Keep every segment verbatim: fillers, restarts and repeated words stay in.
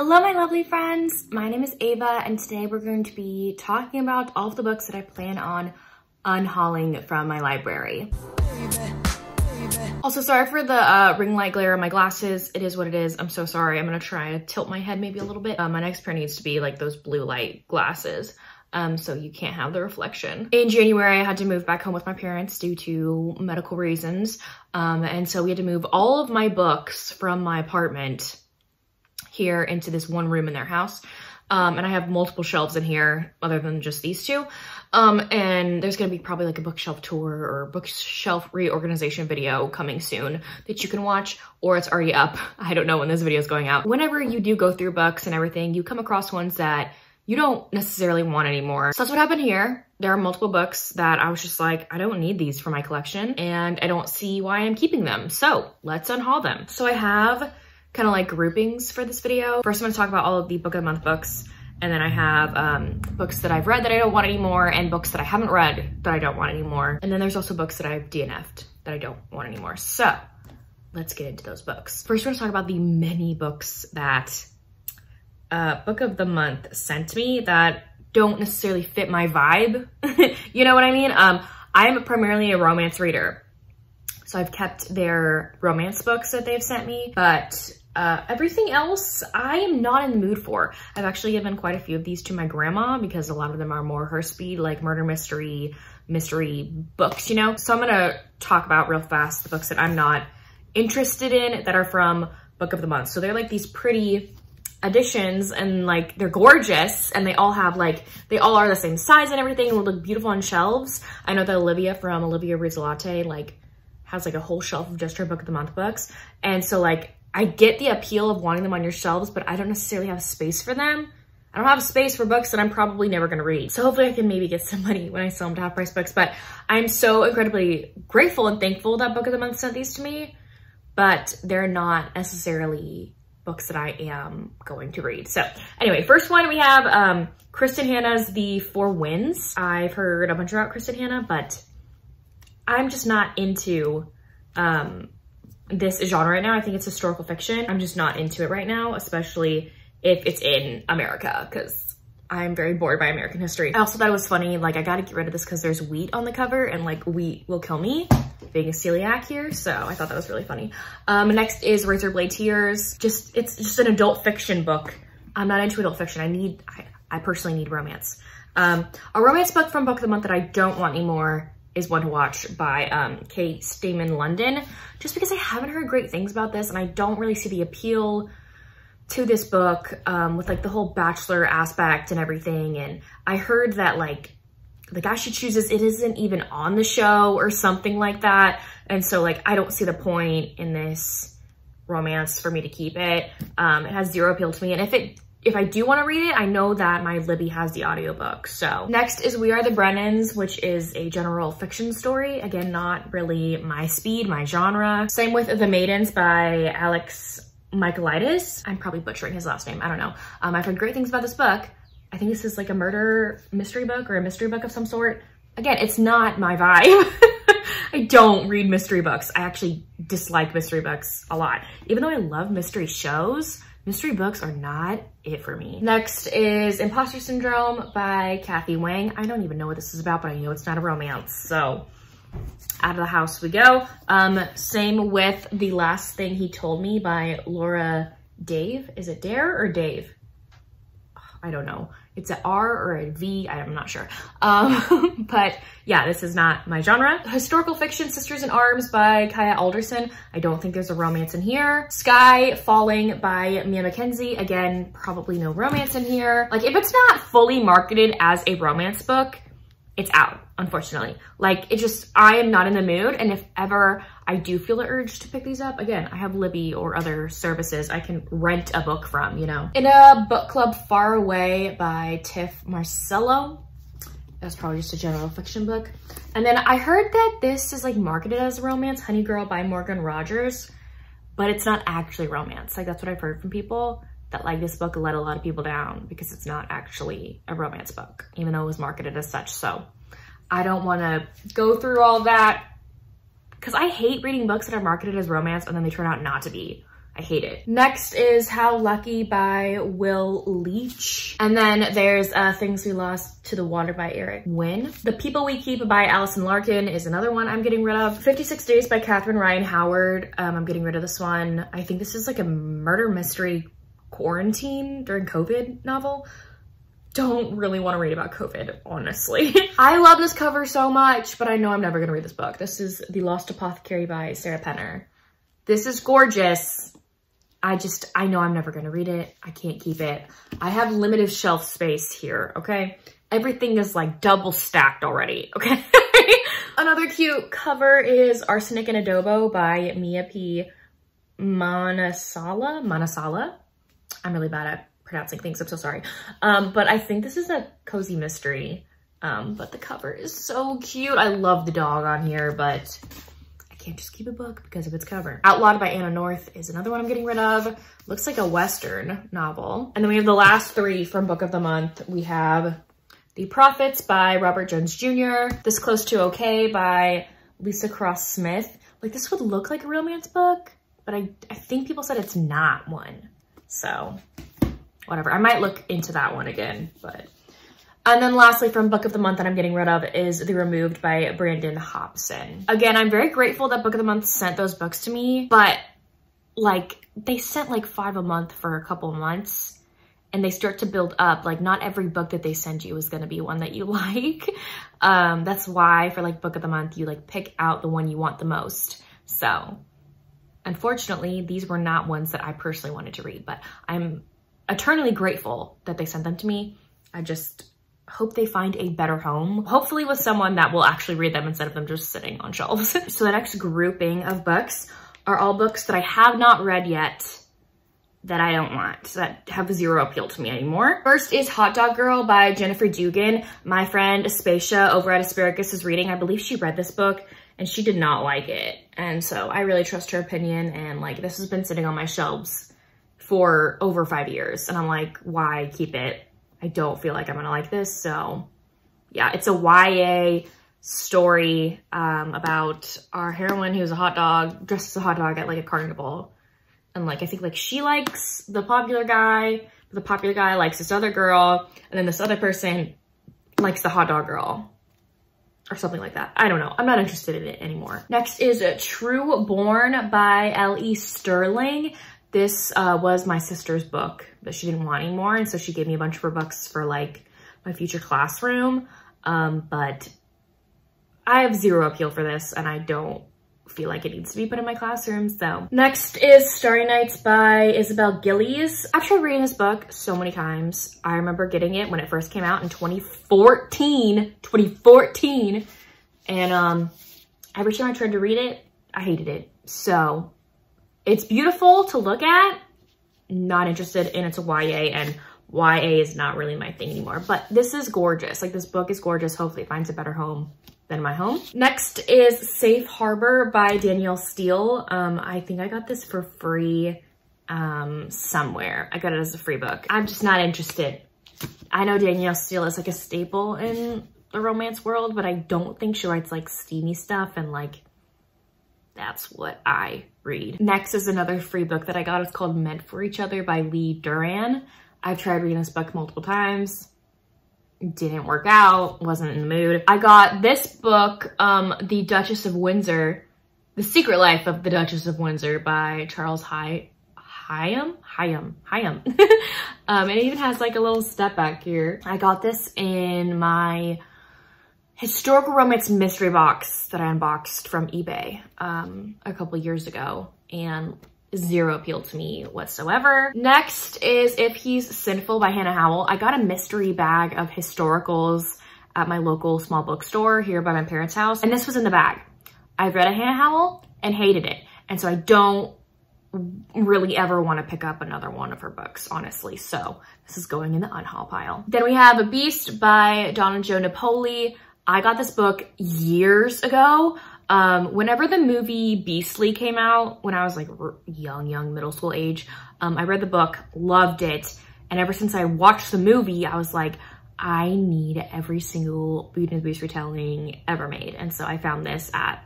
Hello my lovely friends, my name is Ava and today we're going to be talking about all of the books that I plan on unhauling from my library. Also sorry for the uh, ring light glare on my glasses, it is what it is, I'm so sorry. I'm gonna try to tilt my head maybe a little bit. Uh, my next pair needs to be like those blue light glasses. Um, so you can't have the reflection. In January, I had to move back home with my parents due to medical reasons. Um, and so we had to move all of my books from my apartment here into this one room in their house. Um, and I have multiple shelves in here other than just these two. Um, and there's gonna be probably like a bookshelf tour or bookshelf reorganization video coming soon that you can watch, or it's already up. I don't know when this video is going out. Whenever you do go through books and everything, you come across ones that you don't necessarily want anymore. So that's what happened here. There are multiple books that I was just like, I don't need these for my collection and I don't see why I'm keeping them. So let's unhaul them. So I have kind of like groupings for this video. First, I'm gonna talk about all of the Book of the Month books. And then I have um, books that I've read that I don't want anymore and books that I haven't read that I don't want anymore. And then there's also books that I've D N F'd that I don't want anymore. So let's get into those books. First, we're gonna talk about the many books that Uh, Book of the Month sent me that don't necessarily fit my vibe. You know what I mean? Um, I'm primarily a romance reader. So I've kept their romance books that they've sent me, but uh, everything else I am not in the mood for. I've actually given quite a few of these to my grandma because a lot of them are more her speed, like murder mystery, mystery books, you know? So I'm gonna talk about real fast the books that I'm not interested in that are from Book of the Month. So they're like these pretty editions and like they're gorgeous and they all have like they all are the same size and everything and will look beautiful on shelves. I know that Olivia from Olivia Reads a Latte like has like a whole shelf of just her Book of the Month books, and so like I get the appeal of wanting them on your shelves, but I don't necessarily have space for them. I don't have space for books that I'm probably never gonna read. So hopefully I can maybe get some money when I sell them to Half Price Books, but I'm so incredibly grateful and thankful that Book of the Month sent these to me, but they're not necessarily books that I am going to read. So anyway, first one we have um, Kristen Hannah's The Four Winds. I've heard a bunch about Kristen Hannah, but I'm just not into um, this genre right now. I think it's historical fiction. I'm just not into it right now, especially if it's in America, because I'm very bored by American history. I also thought it was funny, like I gotta get rid of this because there's wheat on the cover and like wheat will kill me. Being a celiac here, so I thought that was really funny. Um, next is Razorblade Tears. Just, it's just an adult fiction book. I'm not into adult fiction. I need, I, I personally need romance. Um, a romance book from Book of the Month that I don't want anymore is One to Watch by um, Kate Stamen London, just because I haven't heard great things about this and I don't really see the appeal to this book um, with like the whole bachelor aspect and everything. And I heard that like the guy she chooses, it isn't even on the show or something like that. And so like, I don't see the point in this romance for me to keep it. Um, it has zero appeal to me. And if it, if I do want to read it, I know that my Libby has the audiobook. So next is We Are the Brennans, which is a general fiction story. Again, not really my speed, my genre. Same with The Maidens by Alex Michaelides. I'm probably butchering his last name. I don't know. Um, I've heard great things about this book. I think this is like a murder mystery book or a mystery book of some sort. Again, it's not my vibe. I don't read mystery books. I actually dislike mystery books a lot. Even though I love mystery shows, mystery books are not it for me. Next is Imposter Syndrome by Kathy Wang. I don't even know what this is about, but I know it's not a romance. So out of the house we go. Um, same with The Last Thing He Told Me by Laura Dave. Is it Dare or Dave? I don't know. It's an R or a V, I'm not sure. Um, but yeah, this is not my genre. Historical fiction, Sisters in Arms by Kaya Alderson. I don't think there's a romance in here. Sky Falling by Mia McKenzie. Again, probably no romance in here. Like if it's not fully marketed as a romance book, it's out, unfortunately. Like it just, I am not in the mood. And if ever I do feel the urge to pick these up, again, I have Libby or other services I can rent a book from, you know. In a Book Club Far Away by Tiff Marcello. That's probably just a general fiction book. And then I heard that this is like marketed as a romance, Honey Girl by Morgan Rogers, but it's not actually romance. Like that's what I've heard from people, that like this book let a lot of people down because it's not actually a romance book, even though it was marketed as such. So I don't wanna go through all that because I hate reading books that are marketed as romance and then they turn out not to be. I hate it. Next is How Lucky by Will Leach. And then there's uh, Things We Lost to the Water by Eric Wynn. The People We Keep by Allison Larkin is another one I'm getting rid of. fifty-six days by Katherine Ryan Howard. Um, I'm getting rid of this one. I think this is like a murder mystery quarantine during COVID novel. Don't really want to read about COVID, honestly. I love this cover so much, but I know I'm never going to read this book. This is The Lost Apothecary by Sarah Penner. This is gorgeous. I just, I know I'm never going to read it. I can't keep it. I have limited shelf space here, okay? Everything is like double stacked already, okay? Another cute cover is Arsenic and Adobo by Mia P. Manasala? Manasala? I'm really bad at pronouncing things, I'm so sorry. Um, but I think this is a cozy mystery. Um, but the cover is so cute. I love the dog on here, but I can't just keep a book because of its cover. Outlawed by Anna North is another one I'm getting rid of. Looks like a Western novel. And then we have the last three from Book of the Month. We have The Prophets by Robert Jones Junior This Close to Okay by Lisa Cross Smith. Like, this would look like a romance book, but I, I think people said it's not one. So whatever, I might look into that one again, but. And then lastly from Book of the Month that I'm getting rid of is The Removed by Brandon Hobson. Again, I'm very grateful that Book of the Month sent those books to me, but like they sent like five a month for a couple months and they start to build up. Like not every book that they send you is gonna be one that you like. Um, that's why for like Book of the Month, you like pick out the one you want the most, so. Unfortunately, these were not ones that I personally wanted to read, but I'm eternally grateful that they sent them to me. I just hope they find a better home, hopefully with someone that will actually read them instead of them just sitting on shelves. So the next grouping of books are all books that I have not read yet that I don't want, that have zero appeal to me anymore. First is Hot Dog Girl by Jennifer Dugan. My friend Aspatia over at Asparagus is reading. I believe she read this book and she did not like it. And so I really trust her opinion. And like, this has been sitting on my shelves for over five years. And I'm like, why keep it? I don't feel like I'm gonna like this. So yeah, it's a Y A story um, about our heroine who's a hot dog, dressed as a hot dog at like a carnival. And like, I think like she likes the popular guy, the popular guy likes this other girl. And then this other person likes the hot dog girl. Or something like that. I don't know. I'm not interested in it anymore. Next is True Born by L E Sterling. This uh, was my sister's book that she didn't want anymore. And so she gave me a bunch of her books for like my future classroom. Um, but I have zero appeal for this and I don't feel like it needs to be put in my classroom, so. Next is Starry Nights by Isabel Gillies. I've tried reading this book so many times. I remember getting it when it first came out in twenty fourteen, twenty fourteen. And um, every time I tried to read it, I hated it. So it's beautiful to look at, not interested, and it's a Y A, and Y A is not really my thing anymore. But this is gorgeous. Like, this book is gorgeous. Hopefully it finds a better home than my home. Next is Safe Harbor by Danielle Steele. Um, I think I got this for free um, somewhere. I got it as a free book. I'm just not interested. I know Danielle Steele is like a staple in the romance world, but I don't think she writes like steamy stuff, and like that's what I read. Next is another free book that I got. It's called Meant for Each Other by Lee Duran. I've tried reading this book multiple times. Didn't work out, wasn't in the mood. I got this book, um, The Duchess of Windsor, The Secret Life of the Duchess of Windsor by Charles Hy Hyam? Hyam, Hyam. um, it even has like a little step back here. I got this in my historical romance mystery box that I unboxed from eBay um, a couple years ago, and zero appeal to me whatsoever. Next is If He's Sinful by Hannah Howell. I got a mystery bag of historicals at my local small bookstore here by my parents' house, and this was in the bag. I've read a Hannah Howell and hated it, and so I don't really ever want to pick up another one of her books, honestly, so this is going in the unhaul pile. Then we have A Beast by Donna Jo Napoli. I got this book years ago. Um, whenever the movie Beastly came out, when I was like young, young middle school age, um, I read the book, loved it. And ever since I watched the movie, I was like, I need every single Beauty and the Beast retelling ever made. And so I found this at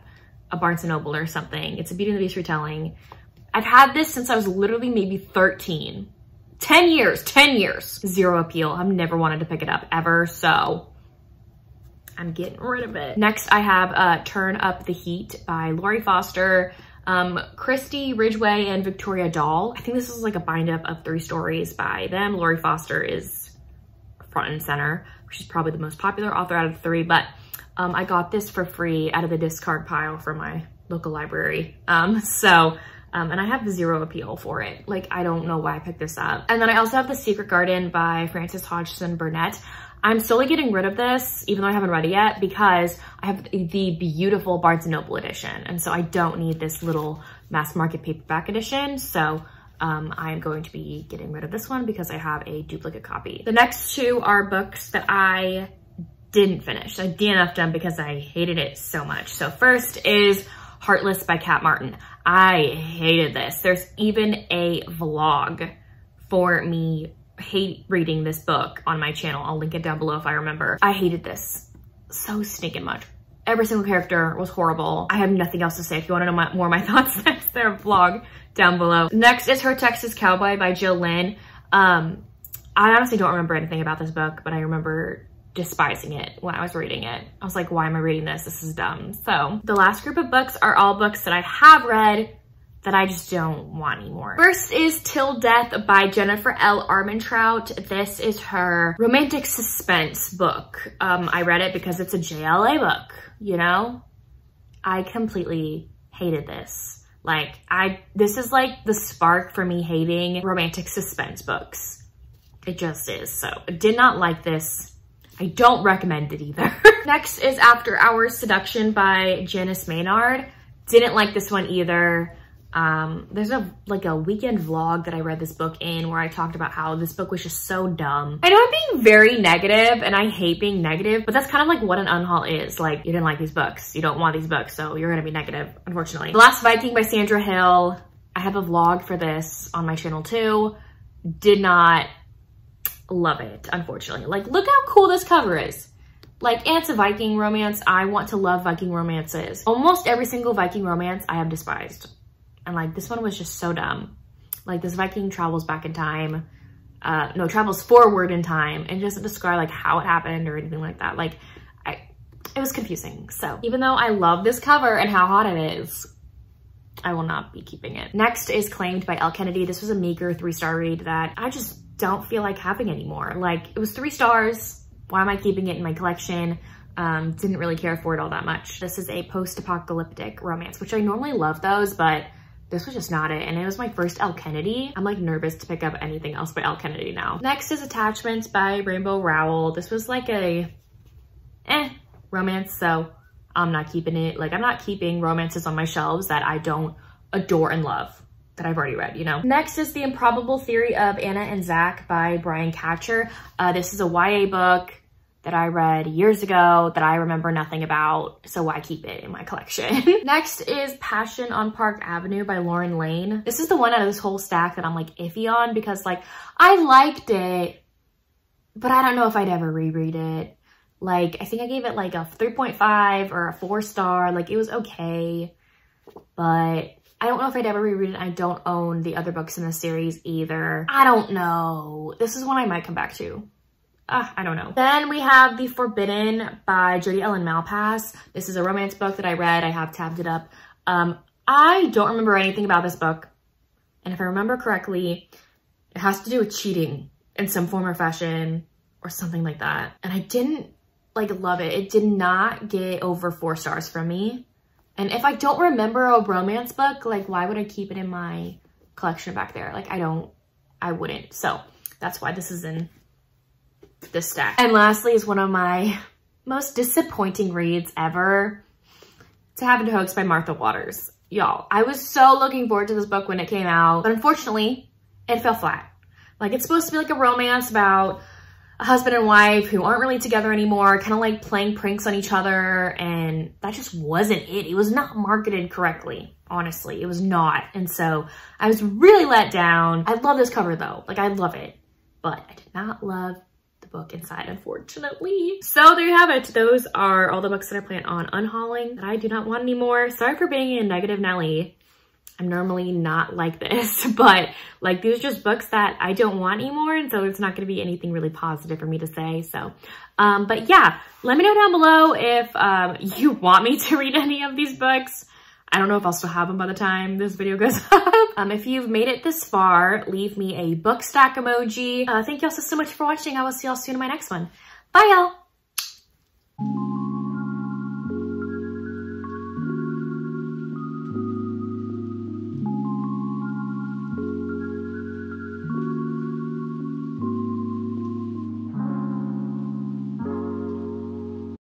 a Barnes and Noble or something. It's a Beauty and the Beast retelling. I've had this since I was literally maybe thirteen. ten years, ten years. Zero appeal. I've never wanted to pick it up ever, so I'm getting rid of it. Next, I have uh, Turn Up the Heat by Lori Foster, um, Christy Ridgway, and Victoria Dahl. I think this is like a bind up of three stories by them. Lori Foster is front and center. She's probably the most popular author out of the three, but um, I got this for free out of the discard pile from my local library. Um, so, um, and I have zero appeal for it. Like, I don't know why I picked this up. And then I also have The Secret Garden by Frances Hodgson Burnett. I'm slowly getting rid of this, even though I haven't read it yet, because I have the beautiful Barnes and Noble edition. And so I don't need this little mass market paperback edition. So um, I'm going to be getting rid of this one because I have a duplicate copy. The next two are books that I didn't finish. I D N F'd them because I hated it so much. So first is Heartless by Kat Martin. I hated this. There's even a vlog for me hate reading this book on my channel. I'll link it down below if I remember. I hated this so stinking much. Every single character was horrible. I have nothing else to say. If you want to know my, more of my thoughts, that's their vlog down below. Next is Her Texas Cowboy by Jill Lynn. Um, I honestly don't remember anything about this book, but I remember despising it when I was reading it. I was like, why am I reading this? This is dumb. So the last group of books are all books that I have read that I just don't want anymore. First is Till Death by Jennifer L. Armentrout. This is her romantic suspense book. Um, I read it because it's a J L A book, you know? I completely hated this. Like, I, this is like the spark for me hating romantic suspense books. It just is. So I did not like this. I don't recommend it either. Next is After Hours Seduction by Janice Maynard. Didn't like this one either. Um, there's a like a weekend vlog that I read this book in where I talked about how this book was just so dumb. I know I'm being very negative and I hate being negative, but that's kind of like what an unhaul is. Like, you didn't like these books. You don't want these books, so you're gonna be negative, unfortunately. The Last Viking by Sandra Hill. I have a vlog for this on my channel too. Did not love it, unfortunately. Like, look how cool this cover is. Like, and it's a Viking romance. I want to love Viking romances. Almost every single Viking romance I have despised. And like, this one was just so dumb. Like, this Viking travels back in time, uh, no, travels forward in time, and doesn't describe like how it happened or anything like that. Like, I, it was confusing. So even though I love this cover and how hot it is, I will not be keeping it. Next is Claimed by Elle Kennedy. This was a meager three-star read that I just don't feel like having anymore. Like, it was three stars. Why am I keeping it in my collection? Um, didn't really care for it all that much. This is a post-apocalyptic romance, which I normally love those, but this was just not it. And it was my first Elle Kennedy. I'm like nervous to pick up anything else by Elle Kennedy now. Next is Attachments by Rainbow Rowell. This was like a eh romance, so I'm not keeping it. Like, I'm not keeping romances on my shelves that I don't adore and love that I've already read, you know? Next is The Improbable Theory of Anna and Zach by Brian Catcher. Uh, this is a Y A book that I read years ago that I remember nothing about, so why keep it in my collection? Next is Passion on Park Avenue by Lauren Lane. This is the one out of this whole stack that I'm like iffy on because like, I liked it, but I don't know if I'd ever reread it. Like, I think I gave it like a three point five or a four star. Like, it was okay, but I don't know if I'd ever reread it. I don't own the other books in the series either. I don't know. This is one I might come back to. Uh, I don't know. Then we have The Forbidden by Jodi Ellen Malpass. This is a romance book that I read. I have tabbed it up. Um, I don't remember anything about this book. And if I remember correctly, it has to do with cheating in some form or fashion or something like that. And I didn't like love it. It did not get over four stars from me. And if I don't remember a romance book, like, why would I keep it in my collection back there? Like, I don't, I wouldn't. So that's why this is in this stack. And lastly is one of my most disappointing reads ever, To Have and to Hoax by Martha Waters. Y'all, I was so looking forward to this book when it came out, but unfortunately it fell flat. Like, it's supposed to be like a romance about a husband and wife who aren't really together anymore, kind of like playing pranks on each other, and that just wasn't it. It was not marketed correctly, honestly. It was not. And so I was really let down. I love this cover though. Like, I love it, but I did not love the book inside, unfortunately. So there you have it. Those are all the books that I plan on unhauling that I do not want anymore. Sorry for being a negative Nelly. I'm normally not like this, but like these are just books that I don't want anymore. And so it's not going to be anything really positive for me to say. So, um, but yeah, let me know down below if um, you want me to read any of these books. I don't know if I'll still have them by the time this video goes up. Um, if you've made it this far, leave me a book stack emoji. Uh, thank y'all so, so much for watching. I will see y'all soon in my next one. Bye y'all.